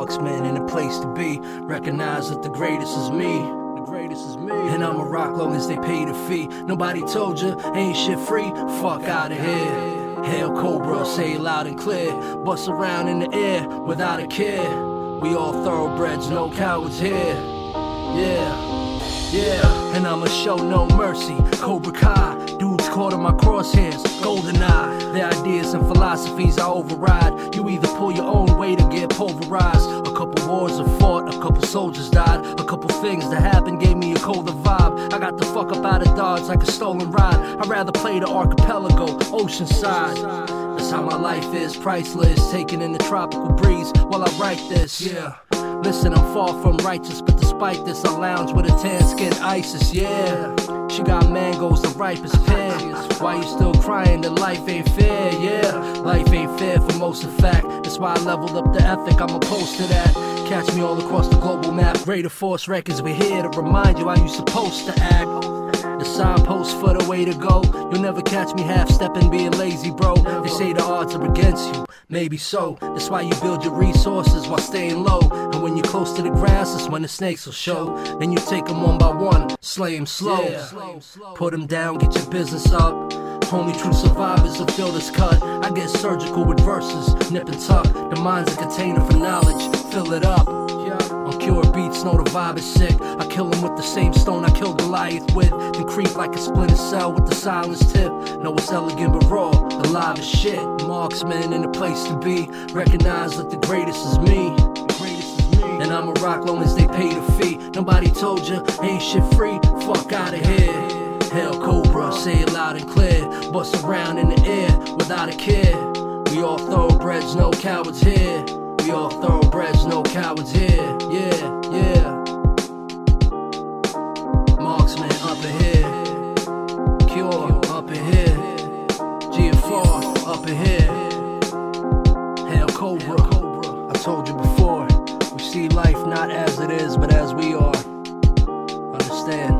marksman and a place to be. Recognize that the greatest is me. And I'ma rock long as they pay the fee. Nobody told you, ain't shit free. Fuck out of here. Hell Cobra, say it loud and clear. Bust around in the air without a care. We all thoroughbreds, no cowards here. Yeah. And I'ma show no mercy. Cobra Kai, dudes caught in my crosshairs. Golden Eye, their ideas and philosophies I override. You either pull your own weight or get pulverized. A couple wars are fought, a couple soldiers died. A couple things that happened gave me a colder vibe. I got the fuck up out of Dodge like a stolen ride. I'd rather play the archipelago, Oceanside. That's how my life is, priceless. Taking in the tropical breeze while I write this. Yeah. Listen, I'm far from righteous, but despite this, I lounge with a tan-skinned Isis, yeah. She got mangoes, the ripest pear. Why you still crying that life ain't fair, yeah. Life ain't fair for most of fact. That's why I leveled up the ethic, I'm opposed to that. Catch me all across the global map. Greater Force Records, we're here to remind you how you supposed to act. The signposts for the way to go. You'll never catch me half-stepping, being lazy, bro. They say the odds are against you, maybe so. That's why you build your resources while staying low. And when you're close to the grass, that's when the snakes will show. Then you take them one by one, slay them slow. Put them down, get your business up. Only true survivors will feel this cut. I get surgical with verses, nip and tuck. The mind's a container for knowledge, fill it up. On Cure Beats, know the vibe is sick. I kill him with the same stone I killed Goliath with. Then creep like a Splinter Cell with the silence tip. Know it's elegant but raw, the live is shit. Marksman and the place to be. Recognize that the greatest is me. And I'ma rock long as they pay the fee. Nobody told you, ain't shit free. Fuck out of here. Hell Cobra, say it loud and clear. Bust around in the air without a care. We all thoroughbreds, no cowards here. We all thoroughbreds, no cowards here. Yeah. Marksman up in here. Cure up in here. GFR up in here. Hell Cobra. I told you before, we see life not as it is, but as we are. Understand?